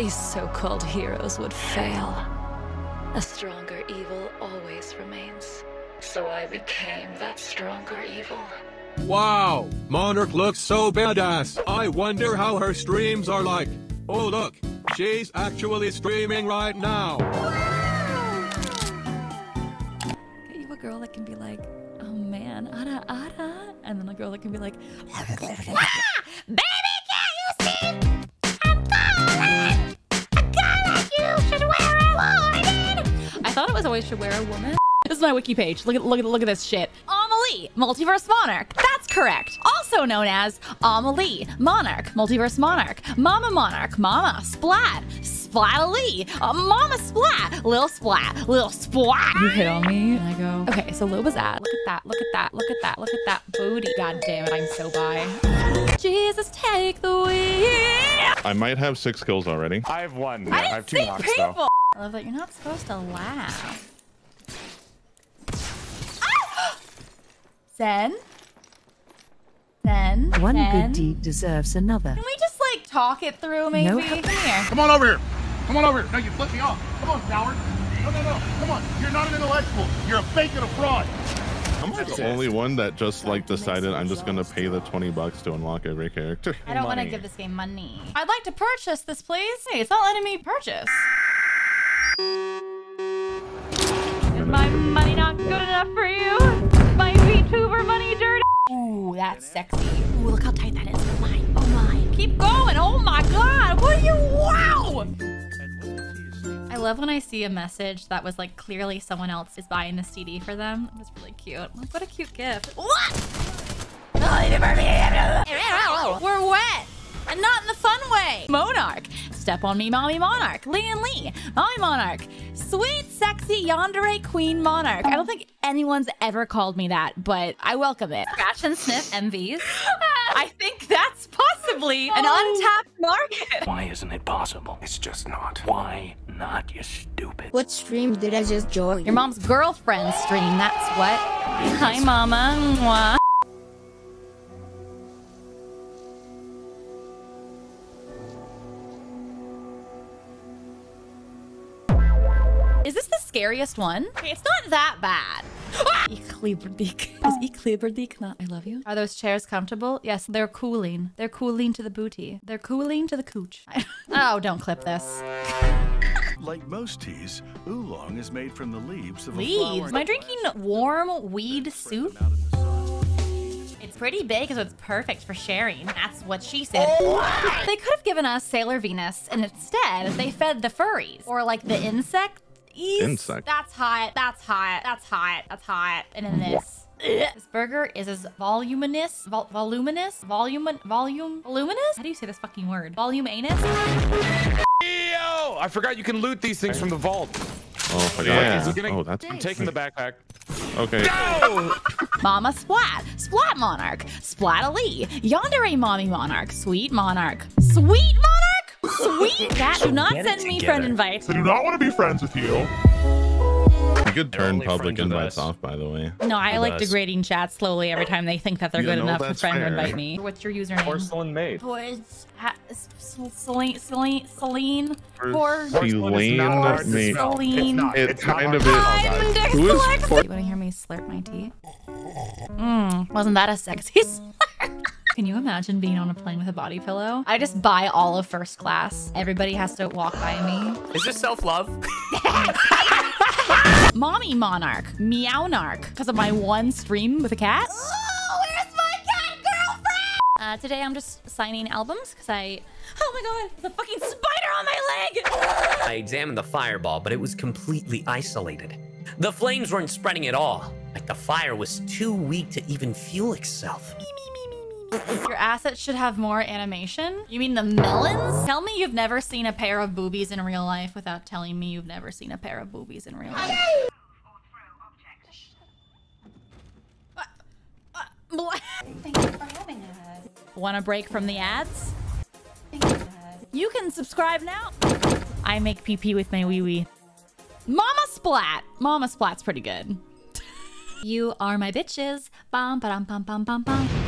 These so-called heroes would fail. A stronger evil always remains. So I became that stronger evil. Wow, Monarch looks so badass. I wonder how her streams are like. Oh look, she's actually streaming right now. Wow. Get you a girl that can be like, oh man, ada, ada. And then a girl that can be like, ah, baby, can't you see? I thought it was always should wear a woman. This is my wiki page. Look at this shit. AmaLee, Multiverse Monarch. That's correct. Also known as AmaLee, Monarch, Multiverse Monarch, Mama Monarch, Mama Splat, Splatly, Mama Splat, Lil Splat, Lil Splat. You hit on me and I go, okay, so Loba's ad. Look at that, look at that, look at that, look at that booty. God damn it, I'm so bi. Jesus, take the wheel. I might have 6 kills already. I have 1. Yeah, I have 2 knocks though. I love that you're not supposed to laugh. Ah! Then. One good deed deserves another. Can we just like talk it through, maybe? No. Come here. Come on over here. Come on over here. No, you flipped me off. Come on, Howard. No. Come on. You're not an intellectual. You're a fake and a fraud. I'm just the only one that just like decided I'm just gonna pay the $20 to unlock every character. I don't want to give this game money. I'd like to purchase this, please. Hey, it's not letting me purchase. Is my money not good enough for you? Is my Vtuber money dirty? Ooh, that's sexy. Ooh, look how tight that is. Oh my, oh my. Keep going. Oh my god. What are you? Wow. I love when I see a message that was like clearly someone else is buying a CD for them. It was really cute. Like, what a cute gift. What? We're wet. And not in the fun way. Monarch. Step on me, Mommy Monarch. Lee and Lee. Mommy Monarch. Sweet, sexy, yandere queen monarch. I don't think anyone's ever called me that, but I welcome it. Scratch and sniff MVs. I think that's possibly an untapped market. Why isn't it possible? It's just not. Why not, you stupid? What stream did I just join? Your mom's girlfriend stream, that's what. Hi, Mama. Mwah. Is this the scariest one? Okay, it's not that bad. Is not I love you? Are those chairs comfortable? Yes, they're cooling. They're cooling to the booty. They're cooling to the cooch. Oh, don't clip this. Like most teas, oolong is made from the leaves of a flower. Am I drinking warm weed soup? It's pretty big, so it's perfect for sharing. That's what she said. Oh. They could have given us Sailor Venus, and instead, they fed the furries. Or like the insect. Insect. That's hot. That's hot. That's hot. That's hot. And then this. This burger is as voluminous. Voluminous? How do you say this fucking word? Voluminous? Yo! I forgot you can loot these things from the vault. Oh, I forgot. Yeah. I'm taking the backpack. Okay. No! Mama Splat. Splat Monarch. Splatly. Yandere Mommy Monarch. Sweet Monarch. Sweet Monarch? Sweet cat, do not send me friend invites. I do not want to be friends with you. You could turn public invites off, by the way. No, I like degrading chat slowly every time they think that they're good enough for friend to invite me. What's your username? Porcelain Maid. Celine. Porcelain Maid. It's kind of it. I'm dyslexic. You want to hear me slurp my tea? Wasn't that a sexy slurp? Can you imagine being on a plane with a body pillow? I just buy all of first class. Everybody has to walk by me. Is this self-love? Mommy Monarch. Meownarch. Because of my one stream with a cat. Oh, where's my cat girlfriend? Today I'm just signing albums because oh my god, there's a fucking spider on my leg! I examined the fireball, but it was completely isolated. The flames weren't spreading at all. Like the fire was too weak to even fuel itself. Your assets should have more animation. You mean the melons? Tell me you've never seen a pair of boobies in real life without telling me you've never seen a pair of boobies in real life. Thank you for having us. Want a break from the ads? You can subscribe now. I make pee-pee with my wee-wee. Mama Splat. Mama Splat's pretty good. You are my bitches. Bum ba dum bum bum bum bum.